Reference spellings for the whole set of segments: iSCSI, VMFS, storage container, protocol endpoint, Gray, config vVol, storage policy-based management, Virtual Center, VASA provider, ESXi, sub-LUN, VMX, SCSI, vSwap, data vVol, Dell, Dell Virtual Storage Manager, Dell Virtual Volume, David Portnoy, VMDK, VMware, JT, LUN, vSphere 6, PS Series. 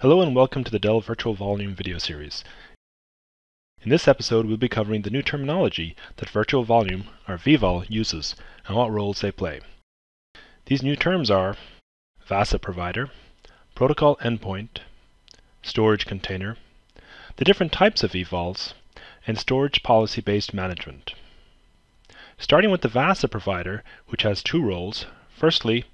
Hello and welcome to the Dell Virtual Volume video series. In this episode, we'll be covering the new terminology that Virtual Volume, or vVol, uses and what roles they play. These new terms are VASA provider, protocol endpoint, storage container, the different types of vVols, and storage policy-based management. Starting with the VASA provider, which has two roles. Firstly,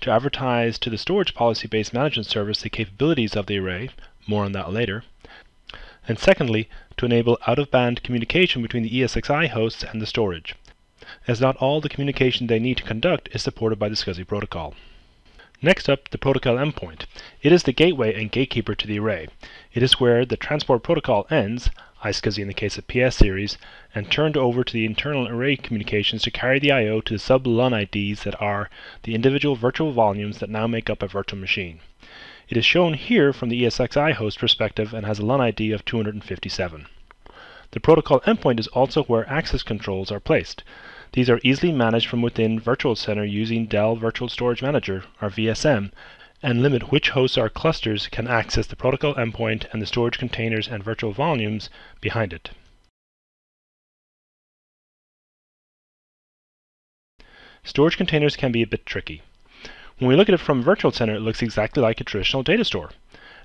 to advertise to the storage policy-based management service the capabilities of the array, more on that later, and secondly, to enable out-of-band communication between the ESXi hosts and the storage, as not all the communication they need to conduct is supported by the SCSI protocol. Next up, the protocol endpoint. It is the gateway and gatekeeper to the array. It is where the transport protocol ends, iSCSI in the case of PS Series, and turned over to the internal array communications to carry the I.O. to the sub-LUN IDs that are the individual virtual volumes that now make up a virtual machine. It is shown here from the ESXi host perspective and has a LUN ID of 257. The protocol endpoint is also where access controls are placed. These are easily managed from within Virtual Center using Dell Virtual Storage Manager, or VSM, and limit which hosts or clusters can access the protocol endpoint and the storage containers and virtual volumes behind it. Storage containers can be a bit tricky. When we look at it from Virtual Center, it looks exactly like a traditional data store,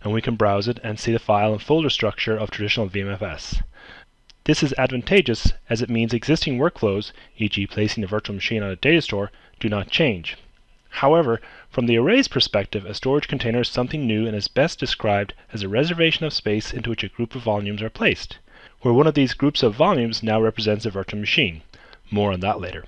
and we can browse it and see the file and folder structure of traditional VMFS. This is advantageous as it means existing workflows, e.g. placing a virtual machine on a data store, do not change. However, from the array's perspective, a storage container is something new and is best described as a reservation of space into which a group of volumes are placed, where one of these groups of volumes now represents a virtual machine. More on that later.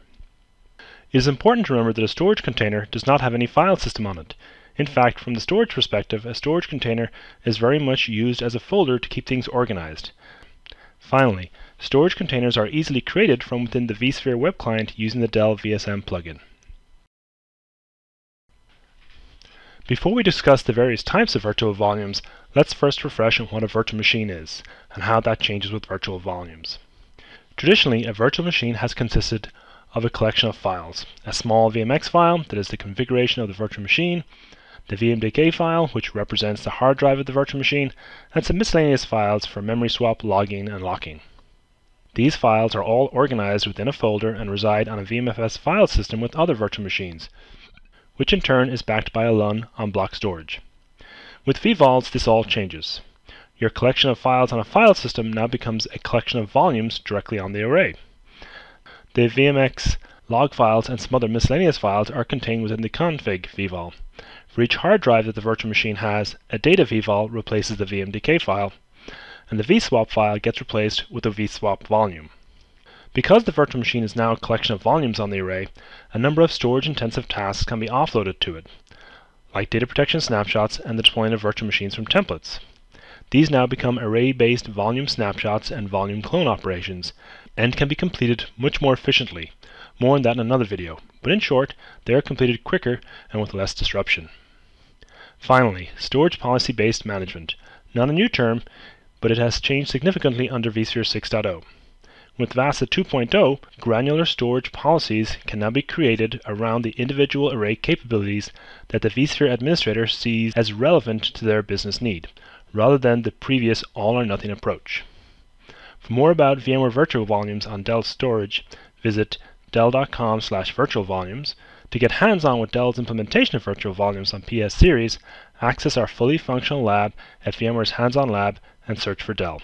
It is important to remember that a storage container does not have any file system on it. In fact, from the storage perspective, a storage container is very much used as a folder to keep things organized. Finally, storage containers are easily created from within the vSphere web client using the Dell VSM plugin. Before we discuss the various types of virtual volumes, let's first refresh on what a virtual machine is and how that changes with virtual volumes. Traditionally, a virtual machine has consisted of a collection of files, a small VMX file that is the configuration of the virtual machine, the VMDK file, which represents the hard drive of the virtual machine, and some miscellaneous files for memory swap, logging, and locking. These files are all organized within a folder and reside on a VMFS file system with other virtual machines, which in turn is backed by a LUN on block storage. With vVols, this all changes. Your collection of files on a file system now becomes a collection of volumes directly on the array. The VMX log files and some other miscellaneous files are contained within the config vVol. For each hard drive that the virtual machine has, a data vVol replaces the VMDK file, and the vSwap file gets replaced with a vSwap volume. Because the virtual machine is now a collection of volumes on the array, a number of storage-intensive tasks can be offloaded to it, like data protection snapshots and the deployment of virtual machines from templates. These now become array-based volume snapshots and volume clone operations, and can be completed much more efficiently. More on that in another video, but in short, they are completed quicker and with less disruption. Finally, storage policy-based management. Not a new term, but it has changed significantly under vSphere 6.0. With VASA 2.0, granular storage policies can now be created around the individual array capabilities that the vSphere administrator sees as relevant to their business need, rather than the previous all-or-nothing approach. For more about VMware Virtual Volumes on Dell Storage, visit dell.com/virtual volumes. To get hands-on with Dell's implementation of virtual volumes on PS Series, access our fully functional lab at VMware's Hands-On Lab and search for Dell.